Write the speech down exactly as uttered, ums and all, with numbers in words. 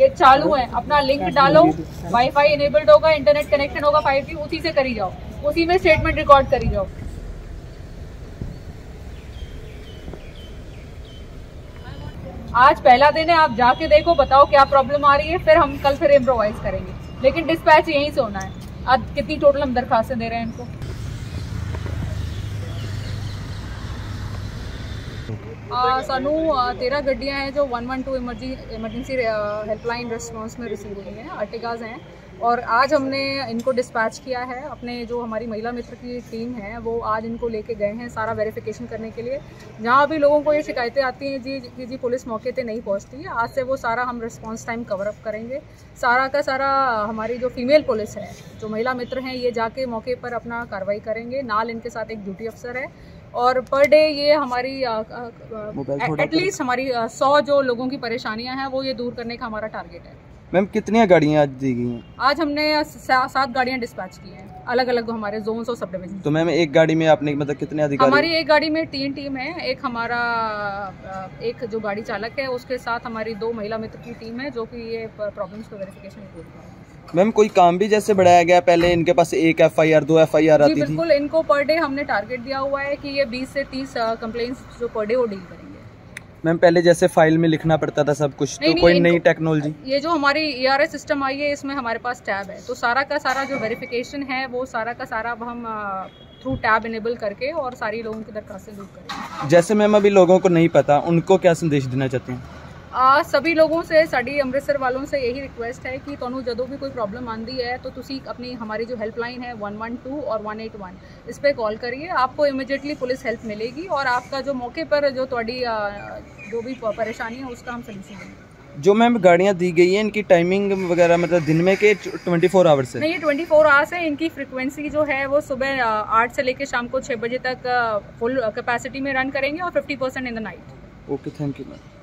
ये चालू है, अपना लिंक डालो, वाईफाई इनेबल्ड होगा, इंटरनेट कनेक्शन होगा फाइव जी, उसी से करी जाओ, उसी में स्टेटमेंट रिकॉर्ड करी जाओ। आज पहला दिन है, आप जाके देखो, बताओ क्या प्रॉब्लम आ रही है, फिर हम कल फिर इम्प्रोवाइज करेंगे, लेकिन डिस्पैच यहीं से होना है। आज कितनी टोटल हम दरखास्तें दे रहे हैं इनको। सानू तेरह गड्डियाँ हैं जो एक सौ बारह इमरजेंसी इमरजेंसी हेल्पलाइन रिस्पॉन्स में रिसीव हुई हैं, अर्टिगाज हैं, और आज हमने इनको डिस्पैच किया है। अपने जो हमारी महिला मित्र की टीम है वो आज इनको लेके गए हैं सारा वेरिफिकेशन करने के लिए। जहाँ भी लोगों को ये शिकायतें आती हैं जी कि जी पुलिस मौके पे नहीं पहुँचती है, आज से वो सारा हम रिस्पॉन्स टाइम कवर अप करेंगे। सारा का सारा हमारी जो फीमेल पुलिस है, जो महिला मित्र हैं, ये जाके मौके पर अपना कार्रवाई करेंगे। नाल इनके साथ एक ड्यूटी अफसर है, और पर डे ये हमारी एटलीस्ट हमारी सौ जो लोगों की परेशानियाँ हैं वो ये दूर करने का हमारा टारगेट है। मैम कितनी गाड़ियाँ आज दी गई हैं? आज हमने सा, सात गाड़ियाँ डिस्पैच की हैं, अलग अलग हमारे जोन और सब डिविजन। तो मैम एक गाड़ी में आपने मतलब कितने अधिकारी? हमारी एक गाड़ी में तीन टीम है, एक हमारा एक जो गाड़ी चालक है उसके साथ हमारी दो महिला मित्र की टीम है जो कि ये प्रॉब्लम्स को वेरिफिकेशन कर रही है। मैम कोई काम भी जैसे बढ़ाया गया, पहले इनके पास एक एफ आई आर दो एफ आई आर आती थी। बिल्कुल, इनको पर डे हमने टारगेट दिया हुआ है कि ये बीस से तीस कंप्लेंट्स जो पर डे वो डील करेंगे। मैम पहले जैसे फाइल में लिखना पड़ता था सब कुछ, नहीं, तो नहीं, कोई नई टेक्नोलॉजी? ये जो हमारी ई आर एस सिस्टम आई है इसमें हमारे पास टैब है, तो सारा का सारा जो वेरिफिकेशन है वो सारा का सारा अब हम थ्रू टैब इनेबल करके और सारी लोगों की दरखास्तें लूट करेंगे। जैसे मैम अभी लोगों को नहीं पता, उनको क्या संदेश देना चाहते हैं? आ, सभी लोगों से, साड़ी अमृतसर वालों से यही रिक्वेस्ट है कि तुहानू जदों भी कोई प्रॉब्लम आती है तो तुसी अपनी हमारी जो हेल्पलाइन है एक एक दो और एक आठ एक इस पर कॉल करिए, आपको इमीडिएटली पुलिस हेल्प मिलेगी और आपका जो मौके पर जो थोड़ी जो भी परेशानी है उसका हम सलूशन देंगे। जो मैम गाड़ियाँ दी गई हैं इनकी टाइमिंग वगैरह मतलब दिन में के चौबीस आवर्स है? नहीं, ट्वेंटी फोर आवर्स है। इनकी फ्रिक्वेंसी जो है वो सुबह आठ से लेकर शाम को छः बजे तक फुल कैपेसिटी में रन करेंगे और fifty percent in the night. Okay, thank you ma'am.